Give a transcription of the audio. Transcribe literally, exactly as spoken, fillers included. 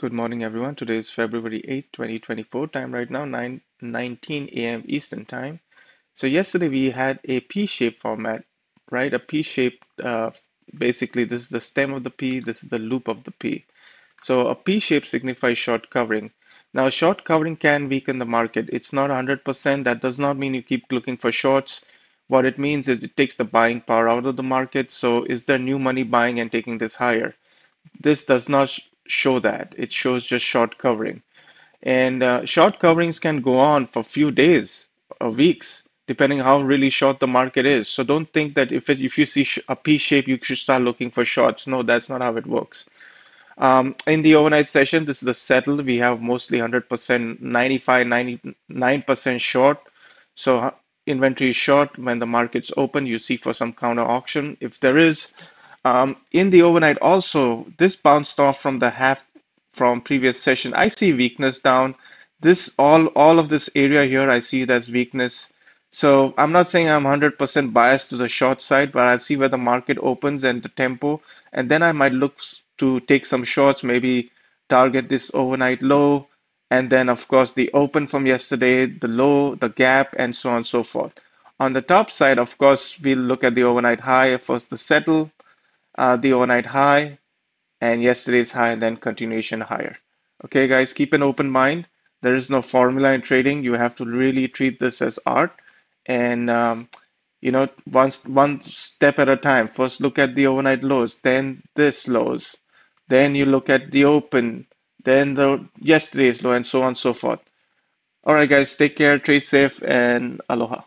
Good morning, everyone. Today is February eighth, twenty twenty-four. Time right now, nine nineteen a m Eastern Time. So yesterday we had a P-shaped format, right? A P-shaped, uh, basically this is the stem of the P, this is the loop of the P. So a P-shape signifies short covering. Now, short covering can weaken the market. It's not one hundred percent. That does not mean you keep looking for shorts. What it means is it takes the buying power out of the market. So is there new money buying and taking this higher? This does not sh show that. It shows just short covering, and uh, short coverings can go on for a few days or weeks depending how really short the market is. So don't think that if it, if you see a P shape you should start looking for shorts. No, that's not how it works. Um, in the overnight session, this is the settle. We have mostly one hundred percent, ninety-five, ninety-nine percent short. So inventory is short. When the market's open, you see for some counter auction if there is. Um, in the overnight also, this bounced off from the half from previous session. I see weakness down. This all all of this area here, I see it as weakness. So I'm not saying I'm one hundred percent biased to the short side, but I'll see where the market opens and the tempo, and then I might look to take some shorts, maybe target this overnight low, and then of course the open from yesterday, the low, the gap, and so on and so forth. On the top side, of course, we'll look at the overnight high first, the settle. Uh, the overnight high and yesterday's high, and then continuation higher. Okay, guys, keep an open mind. There is no formula in trading. You have to really treat this as art, and um, you know, one one step at a time. First, look at the overnight lows, then this lows, then you look at the open, then the yesterday's low, and so on and so forth. All right, guys, take care, trade safe, and aloha.